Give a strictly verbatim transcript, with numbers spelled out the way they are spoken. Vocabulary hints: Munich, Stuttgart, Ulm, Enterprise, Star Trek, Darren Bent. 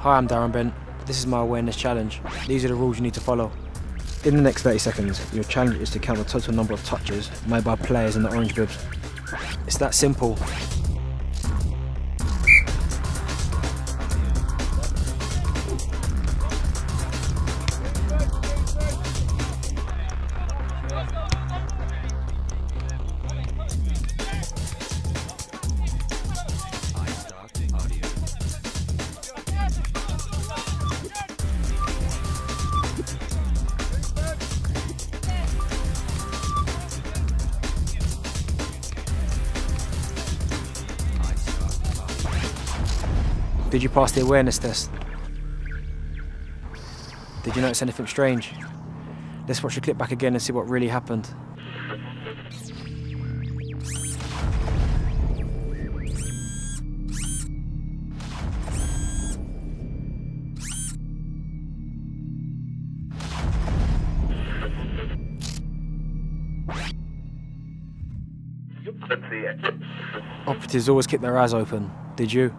Hi, I'm Darren Bent. This is my awareness challenge. These are the rules you need to follow. In the next thirty seconds, your challenge is to count the total number of touches made by players in the orange bibs. It's that simple. Did you pass the awareness test? Did you notice anything strange? Let's watch the clip back again and see what really happened. Operatives always keep their eyes open. Did you?